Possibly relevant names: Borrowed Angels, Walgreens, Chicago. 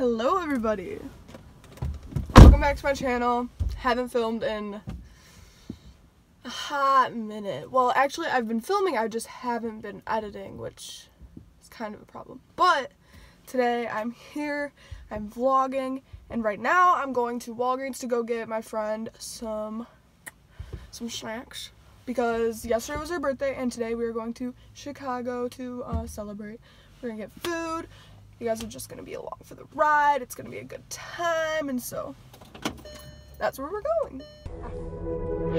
Hello everybody, welcome back to my channel. Haven't filmed in a hot minute. Well, actually I've been filming, I just haven't been editing, which is kind of a problem. But today I'm here, I'm vlogging, and right now I'm going to Walgreens to go get my friend some snacks, because yesterday was her birthday and today we are going to Chicago to celebrate. We're gonna get food. You guys are just going to be along for the ride. It's going to be a good time. And so that's where we're going.